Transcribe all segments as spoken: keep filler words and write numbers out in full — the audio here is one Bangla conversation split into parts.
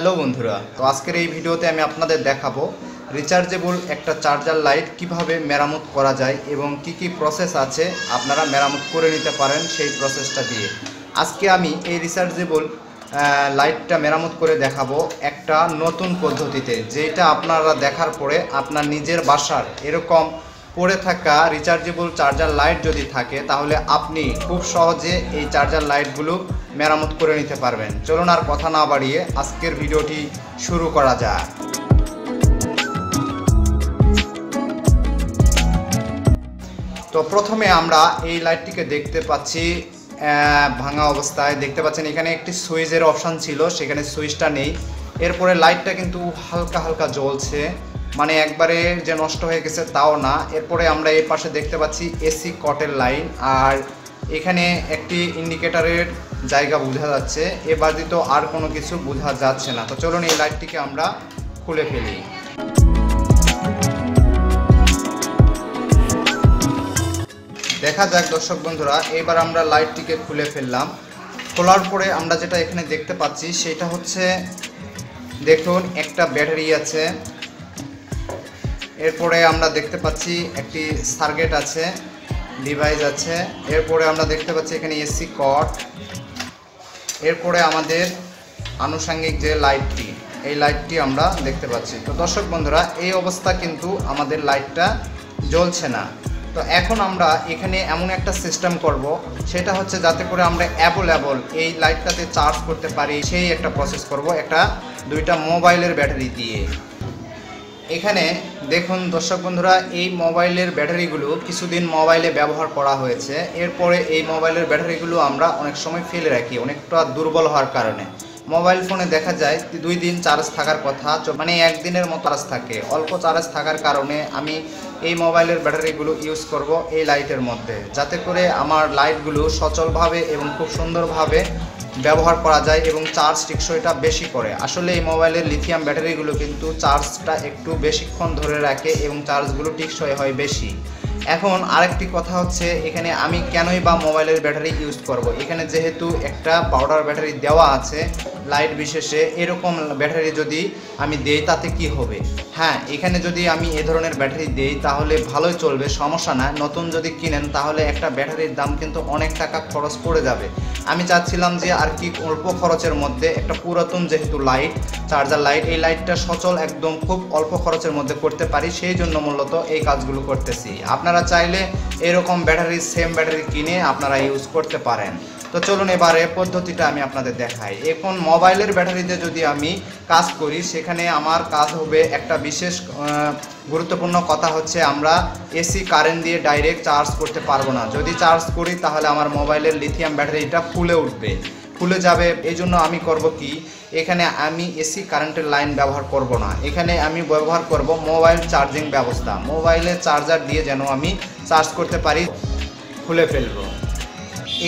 हेलो बंधुरा तो आजकल ये भिडियोते आमी आपनादेर देखाबो रिचार्जेबल एकटा चार्जार लाइट किभाबे मेरामत करा जाए एबं की की प्रसेस आछे आपनारा मेरामत करे निते पारेन सेई प्रसेसटा दिए आजके आमी ए रिचार्जेबल लाइटटा मेरामत करे देखाबो एकटा नतुन पद्धतिते जेटा आपनारा देखार परे आपनार निजेर बासार एरकम पड़े थाका रिचार्जेबल चार्जार लाइट जदि थाके ताहले आपनि खूब सहजे ए चार्जार लाइटगुलो मेरामत करे निते पारबेन। चलुन आर कथा ना बाड़िए आजकेर भिडियोटी शुरू करा जाय। तो प्रथमे आमरा एई लाइटटिके देखते पाচ্ছি भांगा अवस्थाय देखते पाচ্ছেন एखाने एकटी सुइचेर अपशन छिलो सेखाने सुइचटा नेই एरপরে लाइटटा किन्तु हालका हालका जलছে माने एकबारे जे नष्ट हये गेছে ताओ ना। एरপরে आमरा एई पाशे देखते पाচ্ছি एसि कटेर लाइन आर एखाने एकटी इंडिकेटरेर जायगा बोझा जाच्छे ए बादे तो आर कोनो किछु बोझा जाच्छे ना। तो चलुन एई लाइटटिके आमरा खुले फेली। देखा जाक दर्शक बंधुरा एबार आमरा लाइटटिके खुले फेललाम। खोलार परे आमरा जेटा एखाने देखते पाচ্ছি सेटा होच्छे देखुन एकटा ব্যাটারি আছে এরপরে আমরা দেখতে পাচ্ছি একটি সার্কিট আছে डिवाइस আছে এরপরে আমরা দেখতে পাচ্ছি এখানে এসি কট এরপরে আমাদের আনুষঙ্গিক যে লাইটটি এই লাইটটি আমরা দেখতে পাচ্ছি। তো দর্শক বন্ধুরা এই অবস্থা কিন্তু আমাদের লাইটটা জ্বলছে না। তো এখন আমরা এখানে এমন একটা সিস্টেম করব সেটা হচ্ছে যাতে করে আমরা অ্যাভেলেবল এই লাইটটাতে চার্জ করতে পারি সেই একটা প্রসেস করব একটা দুইটা মোবাইলের ব্যাটারি দিয়ে। এখানে দেখুন দর্শক বন্ধুরা এই মোবাইলের ব্যাটারিগুলো কিছুদিন মোবাইলে ব্যবহার করা হয়েছে এরপরে এই মোবাইলের ব্যাটারিগুলো আমরা অনেক সময় ফেলে রাখি অনেকটা দুর্বল হওয়ার কারণে। মোবাইল ফোনে দেখা যায় দুই দিন চার্জ থাকার কথা মানে একদিনের মতো চার্জ থাকে। অল্প চার্জ থাকার কারণে আমি এই মোবাইলের ব্যাটারিগুলো ইউজ করব এই লাইটের মধ্যে যাতে করে আমার লাইটগুলো সচলভাবে এবং খুব সুন্দরভাবে ব্যবহার করা যায় এবং চার্জ টিকসইটা বেশি করে। আসলে এই মোবাইলের লিথিয়াম ব্যাটারিগুলো কিন্তু চার্জটা একটু বেশিক্ষণ ধরে রাখে এবং চার্জগুলো টিকসই হয় বেশি। এখন আরেকটি কথা হচ্ছে এখানে আমি কেনই বা মোবাইলের ব্যাটারি ইউজ করব। এখানে যেহেতু একটা পাউডার ব্যাটারি দেওয়া আছে লাইট বিশেষে এরকম ব্যাটারি যদি আমি দেই তাতে কি হবে? হ্যাঁ এখানে যদি আমি এই ধরনের ব্যাটারি দেই তাহলে ভালোই চলবে সমস্যা না। নতুন যদি কিনেন তাহলে একটা ব্যাটারির দাম কিন্তু অনেক টাকা খরচ পড়ে যাবে। আমি চাচ্ছিলাম যে আর কি অল্প খরচের মধ্যে একটা পুরাতন যেহেতু লাইট চার্জার লাইট এই লাইটটা সচল একদম খুব অল্প খরচের মধ্যে করতে পারি সেই জন্য মূলত এই কাজগুলো করতেছি। আপনারা চাইলে এরকম ব্যাটারি সেম ব্যাটারি কিনে আপনারা ইউজ করতে পারেন। তো চলুন এবারে পদ্ধতিটা আমি আপনাদের দেখাই। এখন মোবাইলের ব্যাটারিতে যদি আমি কাজ করি সেখানে আমার কাজ হবে একটা বিশেষ গুরুত্বপূর্ণ কথা হচ্ছে আমরা এসি কারেন্ট দিয়ে ডাইরেক্ট চার্জ করতে পারবো না। যদি চার্জ করি তাহলে আমার মোবাইলের লিথিয়াম ব্যাটারিটা ফুলে উঠবে ফুলে যাবে। এই জন্য আমি করব কি এখানে আমি এসি কারেন্টের লাইন ব্যবহার করব না। এখানে আমি ব্যবহার করব মোবাইল চার্জিং ব্যবস্থা মোবাইলের চার্জার দিয়ে যেন আমি চার্জ করতে পারি খুলে ফেলবো।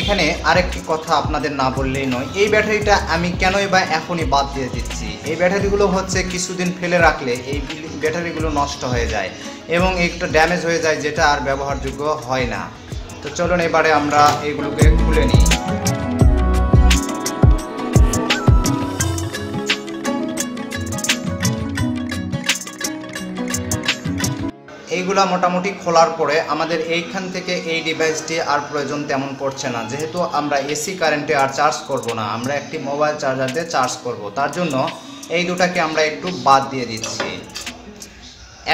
এখানে আরেকটি কথা আপনাদের না বললেই নয় এই ব্যাটারিটা আমি কেনই বা এখনই বাদ দিয়ে দিচ্ছি। এই ব্যাটারিগুলো হচ্ছে কিছুদিন ফেলে রাখলে এই ব্যাটারিগুলো নষ্ট হয়ে যায় এবং একটু ড্যামেজ হয়ে যায় যেটা আর ব্যবহারযোগ্য হয় না। তো চলুন এবারে আমরা এগুলোকে খুলে নিই। এইগুলা মোটামুটি খোলার পরে আমাদের এইখান থেকে এই ডিভাইসটি আর প্রয়োজন তেমন পড়ছে না যেহেতু আমরা এসি কারেন্টে আর চার্জ করব না আমরা একটি মোবাইল চার্জার দিয়ে চার্জ করব তার জন্য এই দুটাকে আমরা একটু বাদ দিয়ে দিচ্ছি।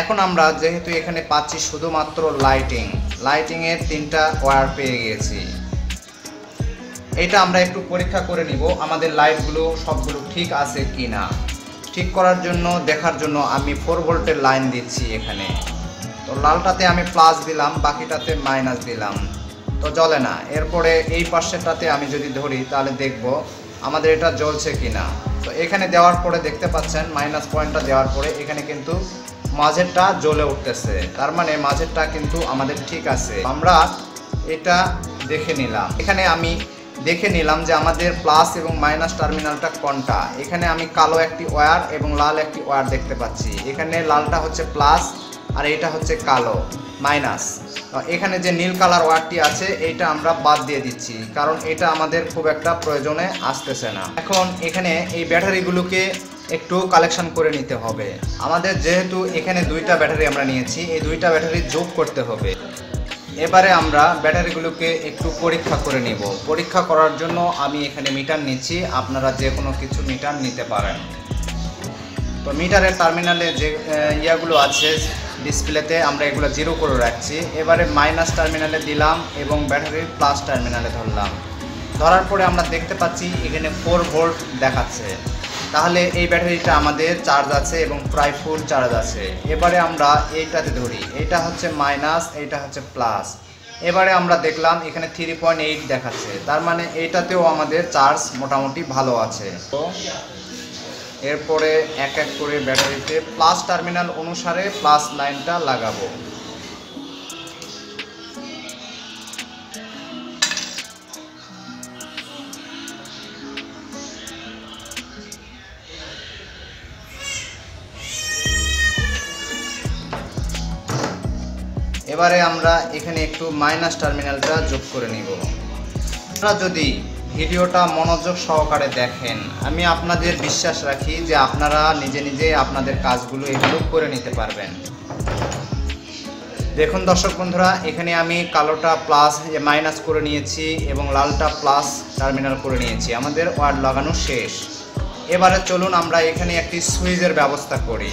এখন আমরা যেহেতু এখানে পাচ্ছি শুধুমাত্র লাইটিং লাইটিংয়ের তিনটা ওয়্যার পেয়ে গিয়েছি এটা আমরা একটু পরীক্ষা করে নিব আমাদের লাইটগুলো সবগুলো ঠিক আছে কি না। ঠিক করার জন্য দেখার জন্য আমি ফোর ভোল্টের লাইন দিচ্ছি এখানে। তো লালটাতে আমি প্লাস দিলাম বাকিটাতে মাইনাস দিলাম তো জ্বলে না। এরপরে এই পাশেরটাতে আমি যদি ধরি তাহলে দেখব আমাদের এটা জ্বলছে কি না। তো এখানে দেওয়ার পরে দেখতে পাচ্ছেন মাইনাস পয়েন্টটা দেওয়ার পরে এখানে কিন্তু মাঝেরটা জ্বলে উঠতেছে তার মানে মাঝেরটা কিন্তু আমাদের ঠিক আছে। আমরা এটা দেখে নিলাম এখানে আমি দেখে নিলাম যে আমাদের প্লাস এবং মাইনাস টার্মিনালটা কোনটা। এখানে আমি কালো একটি ওয়্যার এবং লাল একটি ওয়্যার দেখতে পাচ্ছি এখানে লালটা হচ্ছে প্লাস আর এটা হচ্ছে কালো মাইনাস। এখানে যে নীল কালার ওয়ারটি আছে এইটা আমরা বাদ দিয়ে দিচ্ছি কারণ এটা আমাদের খুব একটা প্রয়োজনে আসতেছে না। এখন এখানে এই ব্যাটারিগুলোকে একটু কালেকশন করে নিতে হবে। আমাদের যেহেতু এখানে দুইটা ব্যাটারি আমরা নিয়েছি, এই দুইটা ব্যাটারি যোগ করতে হবে। এবারে আমরা ব্যাটারিগুলোকে একটু পরীক্ষা করে নিব। পরীক্ষা করার জন্য আমি এখানে মিটার নিচ্ছি, আপনারা যে কোনো কিছু মিটার নিতে পারেন। তো মিটারের টার্মিনালে যে ইয়াগুলো আছে ডিসপ্লেতে আমরা এগুলো জিরো করে রাখছি। এবারে মাইনাস টার্মিনালে দিলাম এবং ব্যাটারির প্লাস টার্মিনালে ধরলাম। ধরার পরে আমরা দেখতে পাচ্ছি এখানে ফোর ভোল্ট দেখাচ্ছে। তাহলে এই ব্যাটারিটা আমাদের চার্জ আছে এবং প্রায় ফুল চার্জ আছে। এবারে আমরা এইটাতে ধরি, এটা হচ্ছে মাইনাস, এইটা হচ্ছে প্লাস। এবারে আমরা দেখলাম এখানে থ্রি পয়েন্ট এইট দেখাচ্ছে, তার মানে এইটাতেও আমাদের চার্জ মোটামুটি ভালো আছে। তো এরপরে এক এক করে ব্যাটারিতে প্লাস টার্মিনাল অনুসারে প্লাস লাইনটা লাগাবো। এবারে আমরা এখানে একটু মাইনাস টার্মিনালটা যোগ করে নিব। আপনারা যদি ভিডিওটা মনোযোগ সহকারে দেখেন, আমি আপনাদের বিশ্বাস রাখি যে আপনারা নিজে নিজে আপনাদের কাজগুলো এগুলো করে নিতে পারবেন। দেখুন দর্শক বন্ধুরা, এখানে আমি কালোটা প্লাস মাইনাস করে নিয়েছি এবং লালটা প্লাস টার্মিনাল করে নিয়েছি। আমাদের ওয়ার লাগানো শেষ। এবারে চলুন আমরা এখানে একটি সুইচের ব্যবস্থা করি।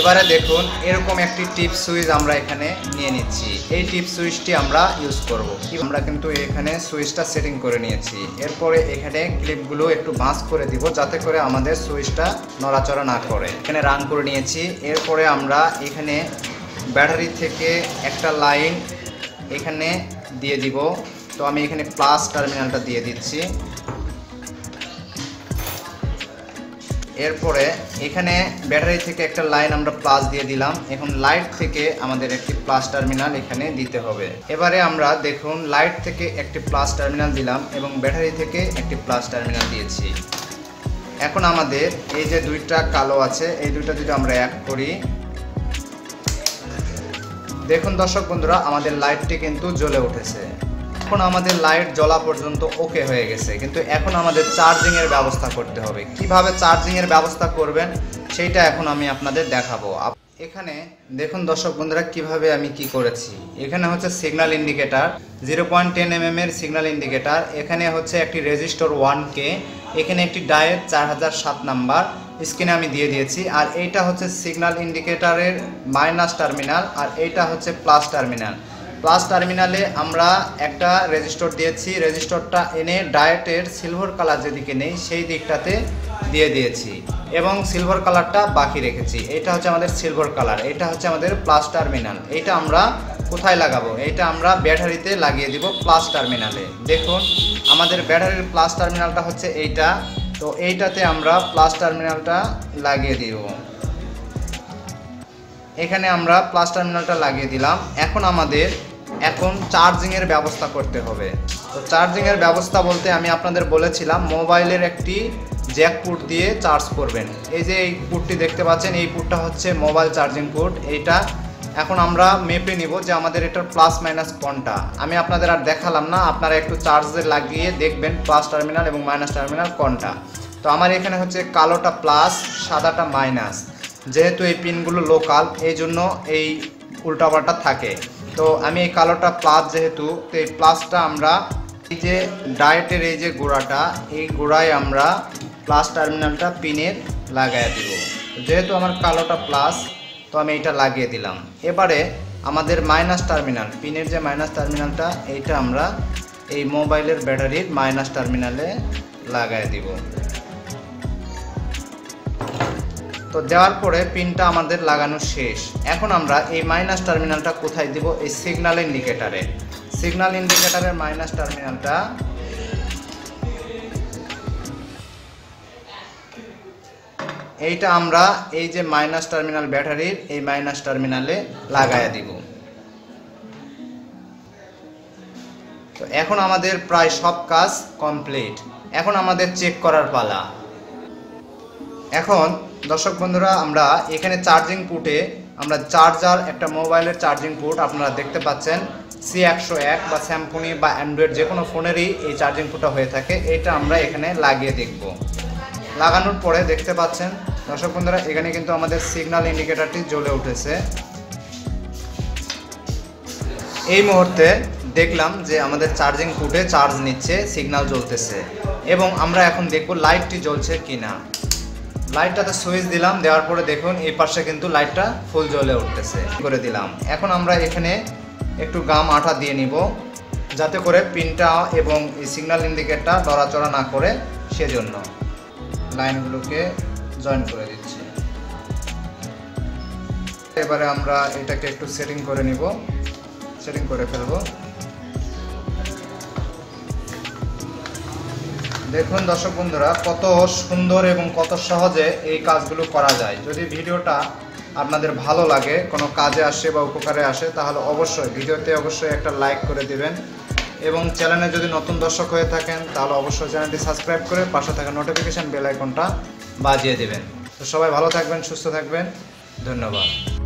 এবারে দেখুন এরকম একটি টিপ সুইচ আমরা এখানে নিয়ে নিচ্ছি। এই টিপ সুইচটি আমরা ইউজ করব। আমরা কিন্তু এখানে সুইচটা সেটিং করে নিয়েছি। এরপরে এখানে ক্লিপগুলো একটু ভাঁজ করে দিব যাতে করে আমাদের সুইচটা নড়াচড়া না করে। এখানে রান করে নিয়েছি। এরপরে আমরা এখানে ব্যাটারি থেকে একটা লাইন এখানে দিয়ে দিব। তো আমি এখানে প্লাস টার্মিনালটা দিয়ে দিচ্ছি। এরপরে এখানে ব্যাটারি থেকে একটা লাইন আমরা প্লাস দিয়ে দিলাম। এখন লাইট থেকে আমাদের একটি প্লাস টার্মিনাল এখানে দিতে হবে। এবারে আমরা দেখুন লাইট থেকে একটি প্লাস টার্মিনাল দিলাম এবং ব্যাটারি থেকে একটি প্লাস টার্মিনাল দিয়েছি। এখন আমাদের এই যে দুইটা কালো আছে, এই দুইটা যদি আমরা অ্যাড করি, দেখুন দর্শক বন্ধুরা আমাদের লাইটটি কিন্তু জ্বলে উঠেছে। এখন আমাদের লাইট জ্বলা পর্যন্ত ওকে হয়ে গেছে, কিন্তু এখন আমাদের চার্জিংয়ের ব্যবস্থা করতে হবে। কিভাবে চার্জিংয়ের ব্যবস্থা করবেন সেইটা এখন আমি আপনাদের দেখাবো। এখানে দেখুন দর্শক বন্ধুরা কীভাবে আমি কি করেছি। এখানে হচ্ছে signal indicator, zero point ten MM এর সিগন্যাল ইন্ডিকেটার। এখানে হচ্ছে একটি রেজিস্টর ওয়ান কে, এখানে একটি ডায়ের চার হাজার সাত নাম্বার স্ক্রিনে আমি দিয়ে দিয়েছি। আর এইটা হচ্ছে সিগন্যাল ইন্ডিকেটারের মাইনাস টার্মিনাল, আর এইটা হচ্ছে প্লাস টার্মিনাল। প্লাস টার্মিনালে আমরা একটা রেজিস্টর দিয়েছি, রেজিস্টরটা এনে ডায়েটের সিলভার কালার যেদিকে নেই সেই দিকটাতে দিয়ে দিয়েছি এবং সিলভার কালারটা বাকি রেখেছি। এটা হচ্ছে আমাদের সিলভার কালার, এটা হচ্ছে আমাদের প্লাস টার্মিনাল। এটা আমরা কোথায় লাগাবো? এটা আমরা ব্যাটারিতে লাগিয়ে দিব প্লাস টার্মিনালে। দেখুন আমাদের ব্যাটারির প্লাস টার্মিনালটা হচ্ছে এইটা, তো এইটাতে আমরা প্লাস টার্মিনালটা লাগিয়ে দিব। এখানে আমরা প্লাস টার্মিনালটা লাগিয়ে দিলাম। এখন আমাদের এখন চার্জিংয়ের ব্যবস্থা করতে হবে। তো চার্জিংয়ের ব্যবস্থা বলতে আমি আপনাদের বলেছিলাম মোবাইলের একটি জ্যাক পুট দিয়ে চার্জ করবেন। এই যে এই পুটটি দেখতে পাচ্ছেন, এই পুটটা হচ্ছে মোবাইল চার্জিং পুট। এইটা এখন আমরা মেপে নিব যে আমাদের এটার প্লাস মাইনাস কোনটা। আমি আপনাদের আর দেখালাম না, আপনারা একটু চার্জে লাগিয়ে দেখবেন প্লাস টার্মিনাল এবং মাইনাস টার্মিনাল কোনটা। তো আমার এখানে হচ্ছে কালোটা প্লাস, সাদাটা মাইনাস। যেহেতু এই পিনগুলো লোকাল এই জন্য এই উল্টাপাল্টা থাকে। তো আমি এই কালোটা প্লাস, যেহেতু তো এই প্লাসটা আমরা এই যে ডায়েটের এই যে গোড়াটা, এই গোড়ায় আমরা প্লাস টার্মিনালটা পিনের লাগাই দিব। যেহেতু আমার কালোটা প্লাস, তো আমি এটা লাগিয়ে দিলাম। এবারে আমাদের মাইনাস টার্মিনাল, পিনের যে মাইনাস টার্মিনালটা, এইটা আমরা এই মোবাইলের ব্যাটারির মাইনাস টার্মিনালে লাগাই দিব। তো দেওয়ার পরে পিনটা আমাদের লাগানো শেষ। এখন আমরা এই মাইনাস টার্মিনালটা কোথায় দিব? এই সিগন্যাল ইন্ডিকেটারে, সিগন্যাল ইন্ডিকেটারের মাইনাস টার্মিনালটা এইটা আমরা এই যে মাইনাস টার্মিনাল ব্যাটারির এই মাইনাস টার্মিনালে লাগায়া দিব। তো এখন আমাদের প্রায় সব কাজ কমপ্লিট। এখন আমাদের চেক করার পালা। এখন দর্শক বন্ধুরা আমরা এখানে চার্জিং পুটে আমরা চার্জার, একটা মোবাইলের চার্জিং পুট আপনারা দেখতে পাচ্ছেন সি একশো এক বা স্যামসুনি বা অ্যান্ড্রয়েড যে কোনো ফোনেরই এই চার্জিং পুটটা হয়ে থাকে। এটা আমরা এখানে লাগিয়ে দেখব। লাগানোর পরে দেখতে পাচ্ছেন दर्शक बंधुरा एखाने किन्तु आमादेर सिग्नल इंडिकेटरटी जले उठेछे। एई मुहूर्ते देखलाम जे आमादेर चार्जिंग पोर्टे चार्ज निच्छे, सिग्नल जलतेछे एबं आमरा एखन देखब लाइटटी जलछे किना। लाइटटाते सुइच दिलाम, देওয়ার পরে দেখুন এই পাশে কিন্তু লাইটটা ফুল জ্বলে উঠতেছে। করে দিলাম। এখন আমরা এখানে একটু গাম আঠা দিয়ে নিব যাতে করে পিনটা এবং এই সিগন্যাল ইন্ডিকেটরটা দড়াচড়া না করে, সেজন্য লাইনগুলোকে জয়েন করে দিচ্ছি। এবারে আমরা এটাকে একটু সেটিং করে নিব, সেটিং করে ফেলব। দেখুন দর্শক বন্ধুরা কত সুন্দর এবং কত সহজে এই কাজগুলো করা যায়। যদি ভিডিওটা আপনাদের ভালো লাগে, কোনো কাজে আসে বা উপকারে আসে, তাহলে অবশ্যই ভিডিওতে অবশ্যই একটা লাইক করে দিবেন এবং চ্যানেলে যদি নতুন দর্শক হয়ে থাকেন তাহলে অবশ্যই চ্যানেলটি সাবস্ক্রাইব করে পাশে থাকা নোটিফিকেশন বেল আইকনটা বাজিয়ে দিবেন। তো সবাই ভালো থাকবেন, সুস্থ থাকবেন, ধন্যবাদ।